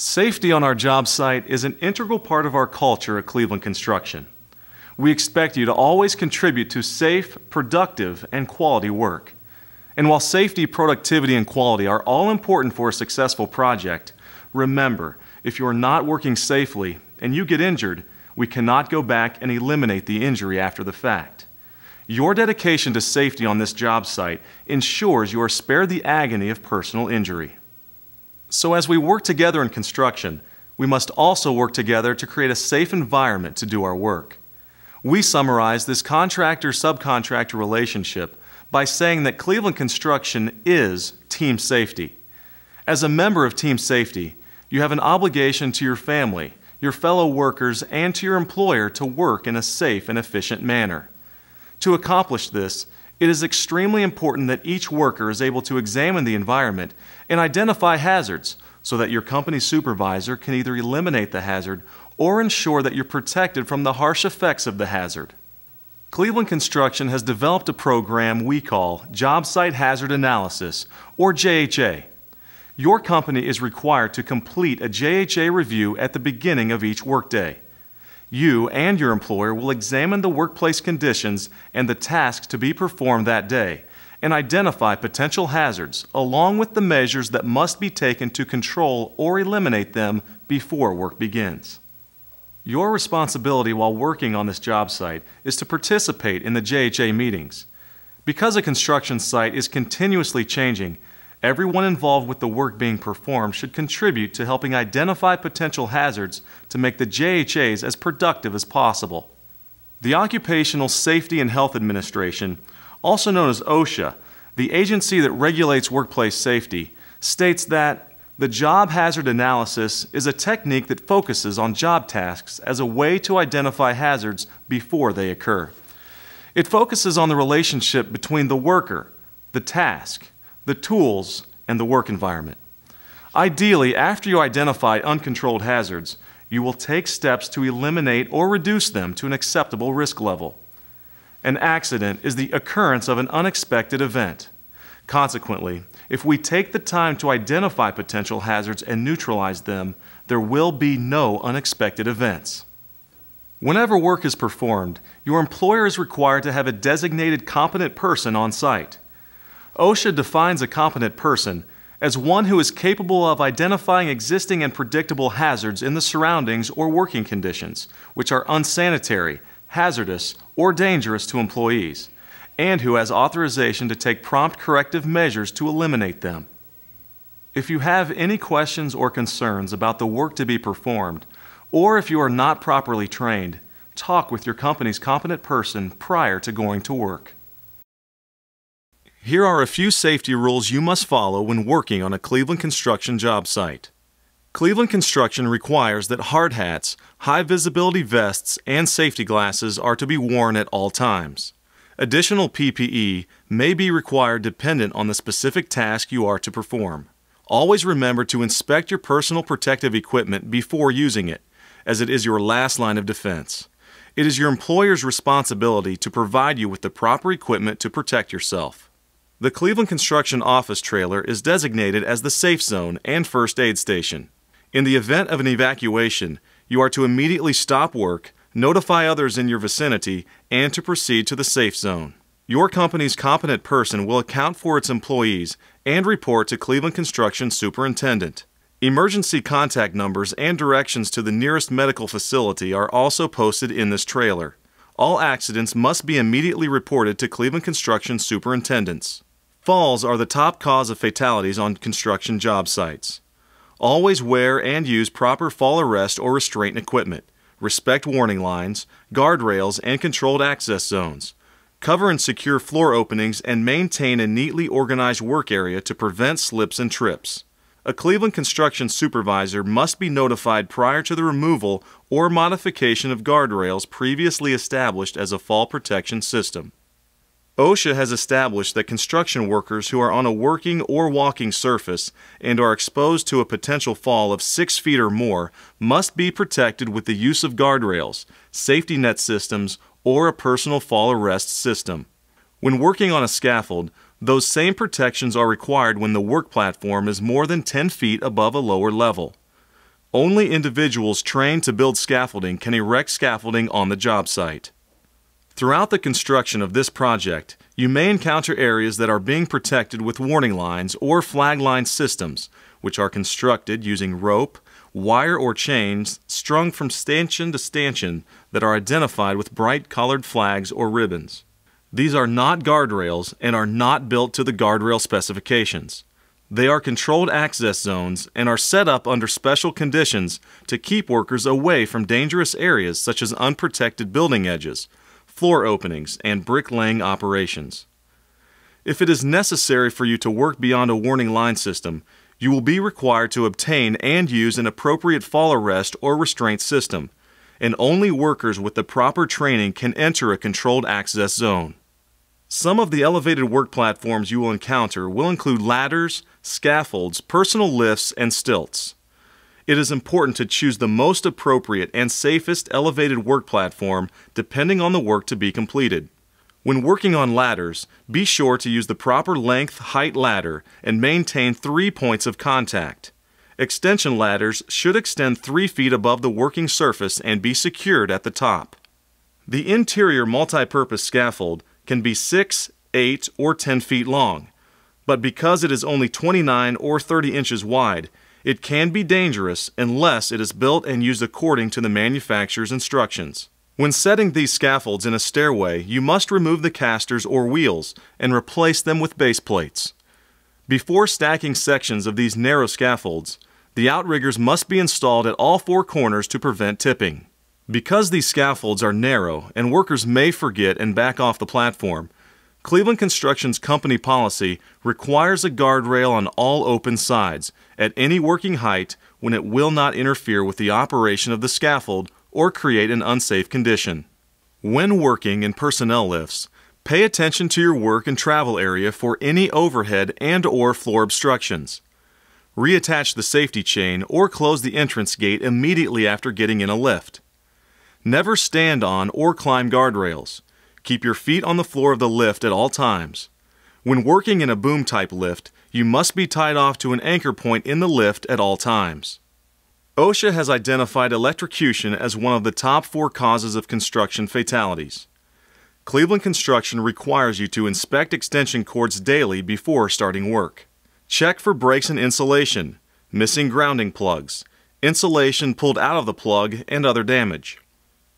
Safety on our job site is an integral part of our culture at Cleveland Construction. We expect you to always contribute to safe, productive, and quality work. And while safety, productivity, and quality are all important for a successful project, remember, if you are not working safely and you get injured, we cannot go back and eliminate the injury after the fact. Your dedication to safety on this job site ensures you are spared the agony of personal injury. So as we work together in construction, we must also work together to create a safe environment to do our work. We summarize this contractor-subcontractor relationship by saying that Cleveland Construction is team safety. As a member of team safety, you have an obligation to your family, your fellow workers, and to your employer to work in a safe and efficient manner. To accomplish this, it is extremely important that each worker is able to examine the environment and identify hazards so that your company supervisor can either eliminate the hazard or ensure that you're protected from the harsh effects of the hazard. Cleveland Construction has developed a program we call Job Site Hazard Analysis, or JHA. Your company is required to complete a JHA review at the beginning of each workday. You and your employer will examine the workplace conditions and the tasks to be performed that day and identify potential hazards along with the measures that must be taken to control or eliminate them before work begins. Your responsibility while working on this job site is to participate in the JHA meetings. Because a construction site is continuously changing, everyone involved with the work being performed should contribute to helping identify potential hazards to make the JHAs as productive as possible. The Occupational Safety and Health Administration, also known as OSHA, the agency that regulates workplace safety, states that the job hazard analysis is a technique that focuses on job tasks as a way to identify hazards before they occur. It focuses on the relationship between the worker, the task, the tools, and the work environment. Ideally, after you identify uncontrolled hazards, you will take steps to eliminate or reduce them to an acceptable risk level. An accident is the occurrence of an unexpected event. Consequently, if we take the time to identify potential hazards and neutralize them, there will be no unexpected events. Whenever work is performed, your employer is required to have a designated competent person on site. OSHA defines a competent person as one who is capable of identifying existing and predictable hazards in the surroundings or working conditions, which are unsanitary, hazardous, or dangerous to employees, and who has authorization to take prompt corrective measures to eliminate them. If you have any questions or concerns about the work to be performed, or if you are not properly trained, talk with your company's competent person prior to going to work. Here are a few safety rules you must follow when working on a Cleveland Construction job site. Cleveland Construction requires that hard hats, high visibility vests, and safety glasses are to be worn at all times. Additional PPE may be required dependent on the specific task you are to perform. Always remember to inspect your personal protective equipment before using it, as it is your last line of defense. It is your employer's responsibility to provide you with the proper equipment to protect yourself. The Cleveland Construction office trailer is designated as the safe zone and first aid station. In the event of an evacuation, you are to immediately stop work, notify others in your vicinity, and to proceed to the safe zone. Your company's competent person will account for its employees and report to Cleveland Construction Superintendent. Emergency contact numbers and directions to the nearest medical facility are also posted in this trailer. All accidents must be immediately reported to Cleveland Construction Superintendents. Falls are the top cause of fatalities on construction job sites. Always wear and use proper fall arrest or restraint equipment. Respect warning lines, guardrails, and controlled access zones. Cover and secure floor openings and maintain a neatly organized work area to prevent slips and trips. A Cleveland Construction supervisor must be notified prior to the removal or modification of guardrails previously established as a fall protection system. OSHA has established that construction workers who are on a working or walking surface and are exposed to a potential fall of 6 feet or more must be protected with the use of guardrails, safety net systems, or a personal fall arrest system. When working on a scaffold, those same protections are required when the work platform is more than 10 feet above a lower level. Only individuals trained to build scaffolding can erect scaffolding on the job site. Throughout the construction of this project, you may encounter areas that are being protected with warning lines or flag line systems, which are constructed using rope, wire or chains strung from stanchion to stanchion that are identified with bright colored flags or ribbons. These are not guardrails and are not built to the guardrail specifications. They are controlled access zones and are set up under special conditions to keep workers away from dangerous areas such as unprotected building edges, floor openings, and bricklaying operations. If it is necessary for you to work beyond a warning line system, you will be required to obtain and use an appropriate fall arrest or restraint system, and only workers with the proper training can enter a controlled access zone. Some of the elevated work platforms you will encounter will include ladders, scaffolds, personal lifts, and stilts. It is important to choose the most appropriate and safest elevated work platform depending on the work to be completed. When working on ladders, be sure to use the proper length height ladder and maintain 3 points of contact. Extension ladders should extend 3 feet above the working surface and be secured at the top. The interior multi-purpose scaffold can be 6, 8, or 10 feet long, but because it is only 29 or 30 inches wide, it can be dangerous unless it is built and used according to the manufacturer's instructions. When setting these scaffolds in a stairway, you must remove the casters or wheels and replace them with base plates. Before stacking sections of these narrow scaffolds, the outriggers must be installed at all four corners to prevent tipping. Because these scaffolds are narrow and workers may forget and back off the platform, Cleveland Construction's company policy requires a guardrail on all open sides at any working height when it will not interfere with the operation of the scaffold or create an unsafe condition. When working in personnel lifts, pay attention to your work and travel area for any overhead and/or floor obstructions. Reattach the safety chain or close the entrance gate immediately after getting in a lift. Never stand on or climb guardrails. Keep your feet on the floor of the lift at all times. When working in a boom-type lift, you must be tied off to an anchor point in the lift at all times. OSHA has identified electrocution as one of the top 4 causes of construction fatalities. Cleveland Construction requires you to inspect extension cords daily before starting work. Check for breaks in insulation, missing grounding plugs, insulation pulled out of the plug, and other damage.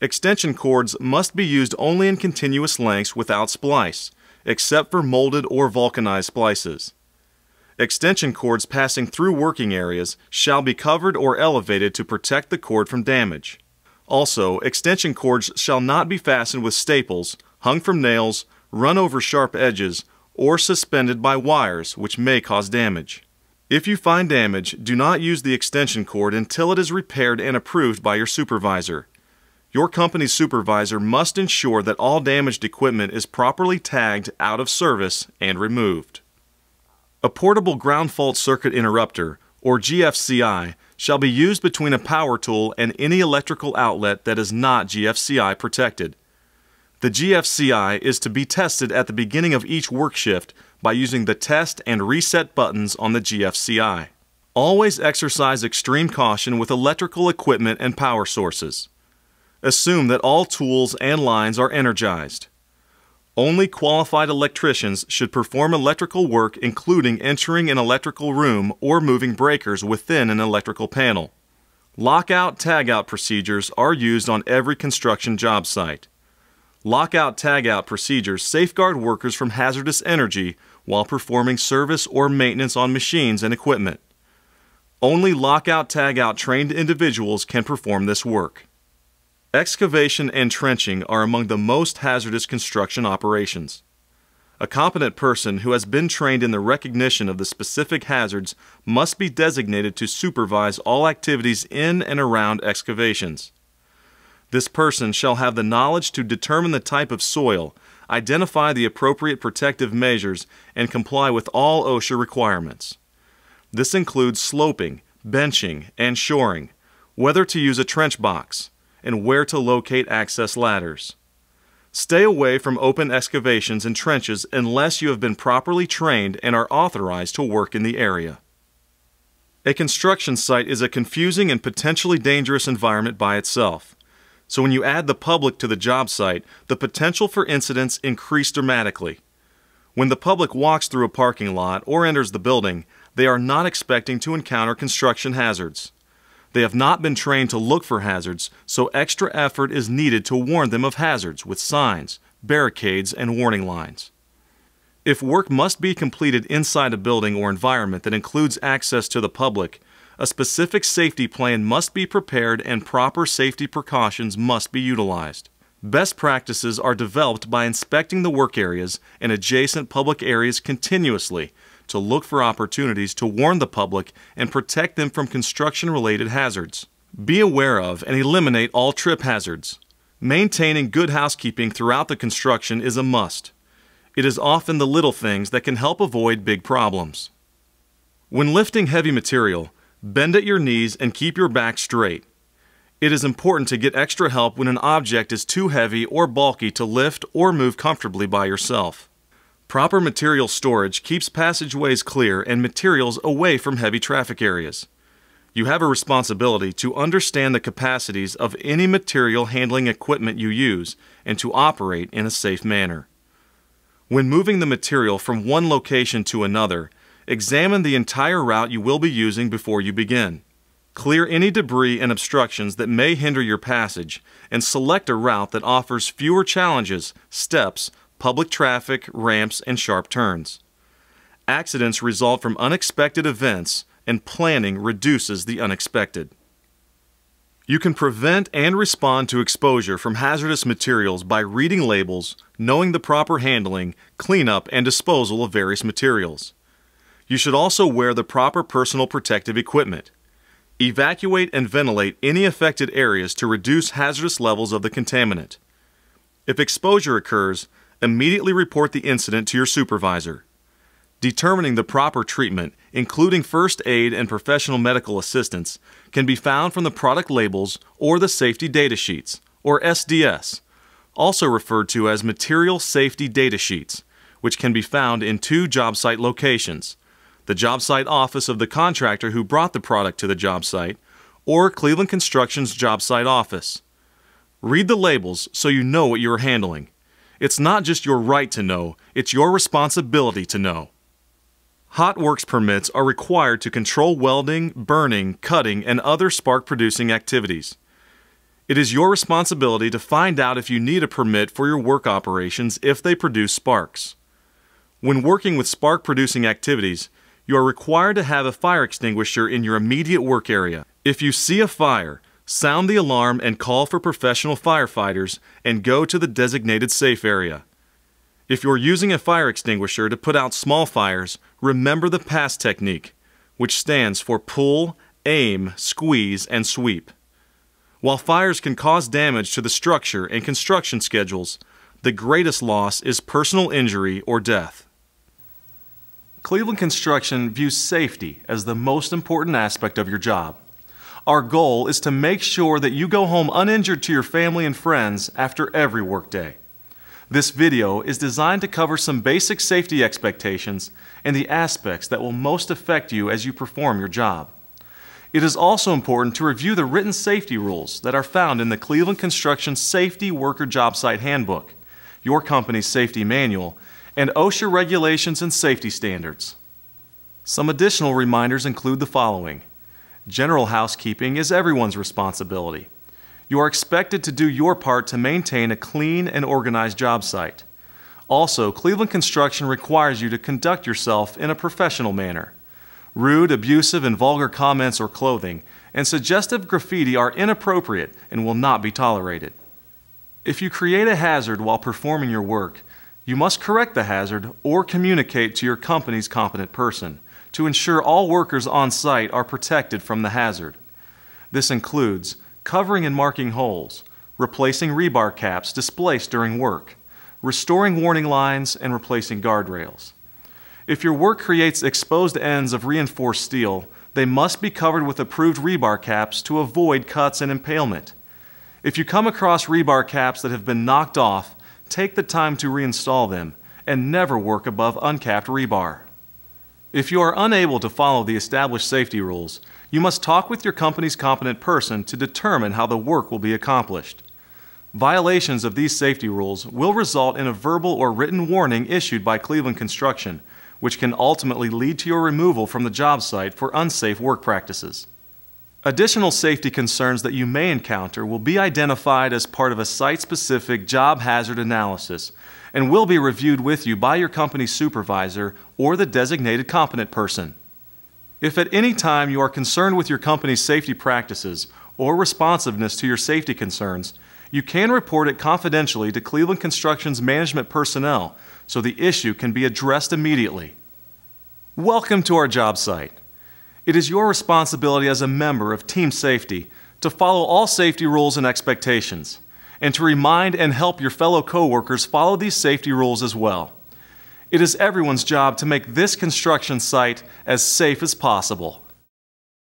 Extension cords must be used only in continuous lengths without splice, except for molded or vulcanized splices. Extension cords passing through working areas shall be covered or elevated to protect the cord from damage. Also, extension cords shall not be fastened with staples, hung from nails, run over sharp edges, or suspended by wires, which may cause damage. If you find damage, do not use the extension cord until it is repaired and approved by your supervisor. Your company's supervisor must ensure that all damaged equipment is properly tagged out of service and removed. A portable ground fault circuit interrupter, or GFCI, shall be used between a power tool and any electrical outlet that is not GFCI protected. The GFCI is to be tested at the beginning of each work shift by using the test and reset buttons on the GFCI. Always exercise extreme caution with electrical equipment and power sources. Assume that all tools and lines are energized. Only qualified electricians should perform electrical work, including entering an electrical room or moving breakers within an electrical panel. Lockout-tagout procedures are used on every construction job site. Lockout-tagout procedures safeguard workers from hazardous energy while performing service or maintenance on machines and equipment. Only lockout-tagout trained individuals can perform this work. Excavation and trenching are among the most hazardous construction operations. A competent person who has been trained in the recognition of the specific hazards must be designated to supervise all activities in and around excavations. This person shall have the knowledge to determine the type of soil, identify the appropriate protective measures, and comply with all OSHA requirements. This includes sloping, benching, and shoring, whether to use a trench box, and where to locate access ladders. Stay away from open excavations and trenches unless you have been properly trained and are authorized to work in the area. A construction site is a confusing and potentially dangerous environment by itself. So when you add the public to the job site, the potential for incidents increase dramatically. When the public walks through a parking lot or enters the building, they are not expecting to encounter construction hazards. They have not been trained to look for hazards, so extra effort is needed to warn them of hazards with signs, barricades, and warning lines. If work must be completed inside a building or environment that includes access to the public, a specific safety plan must be prepared and proper safety precautions must be utilized. Best practices are developed by inspecting the work areas and adjacent public areas continuously to look for opportunities to warn the public and protect them from construction-related hazards. Be aware of and eliminate all trip hazards. Maintaining good housekeeping throughout the construction is a must. It is often the little things that can help avoid big problems. When lifting heavy material, bend at your knees and keep your back straight. It is important to get extra help when an object is too heavy or bulky to lift or move comfortably by yourself. Proper material storage keeps passageways clear and materials away from heavy traffic areas. You have a responsibility to understand the capacities of any material handling equipment you use and to operate in a safe manner. When moving the material from one location to another, examine the entire route you will be using before you begin. Clear any debris and obstructions that may hinder your passage, and select a route that offers fewer challenges, steps, public traffic, ramps, and sharp turns. Accidents result from unexpected events, and planning reduces the unexpected. You can prevent and respond to exposure from hazardous materials by reading labels, knowing the proper handling, cleanup, and disposal of various materials. You should also wear the proper personal protective equipment. Evacuate and ventilate any affected areas to reduce hazardous levels of the contaminant. If exposure occurs, immediately report the incident to your supervisor. Determining the proper treatment, including first aid and professional medical assistance, can be found from the product labels or the safety data sheets, or SDS, also referred to as material safety data sheets, which can be found in 2 job site locations: the job site office of the contractor who brought the product to the job site, or Cleveland Construction's job site office. Read the labels so you know what you're handling. It's not just your right to know, it's your responsibility to know. Hot works permits are required to control welding, burning, cutting, and other spark-producing activities. It is your responsibility to find out if you need a permit for your work operations if they produce sparks. When working with spark-producing activities, you are required to have a fire extinguisher in your immediate work area. If you see a fire, sound the alarm and call for professional firefighters and go to the designated safe area. If you're using a fire extinguisher to put out small fires, remember the PASS technique, which stands for pull, aim, squeeze, and sweep. While fires can cause damage to the structure and construction schedules, the greatest loss is personal injury or death. Cleveland Construction views safety as the most important aspect of your job. Our goal is to make sure that you go home uninjured to your family and friends after every workday. This video is designed to cover some basic safety expectations and the aspects that will most affect you as you perform your job. It is also important to review the written safety rules that are found in the Cleveland Construction Safety Worker Job Site Handbook, your company's safety manual, and OSHA regulations and safety standards. Some additional reminders include the following. General housekeeping is everyone's responsibility. You are expected to do your part to maintain a clean and organized job site. Also, Cleveland Construction requires you to conduct yourself in a professional manner. Rude, abusive, and vulgar comments or clothing, and suggestive graffiti are inappropriate and will not be tolerated. If you create a hazard while performing your work, you must correct the hazard or communicate to your company's competent person to ensure all workers on site are protected from the hazard. This includes covering and marking holes, replacing rebar caps displaced during work, restoring warning lines, and replacing guardrails. If your work creates exposed ends of reinforced steel, they must be covered with approved rebar caps to avoid cuts and impalement. If you come across rebar caps that have been knocked off, take the time to reinstall them, and never work above uncapped rebar. If you are unable to follow the established safety rules, you must talk with your company's competent person to determine how the work will be accomplished. Violations of these safety rules will result in a verbal or written warning issued by Cleveland Construction, which can ultimately lead to your removal from the job site for unsafe work practices. Additional safety concerns that you may encounter will be identified as part of a site-specific job hazard analysis and will be reviewed with you by your company's supervisor or the designated competent person. If at any time you are concerned with your company's safety practices or responsiveness to your safety concerns, you can report it confidentially to Cleveland Construction's management personnel so the issue can be addressed immediately. Welcome to our job site. It is your responsibility as a member of Team Safety to follow all safety rules and expectations, and to remind and help your fellow coworkers follow these safety rules as well. It is everyone's job to make this construction site as safe as possible.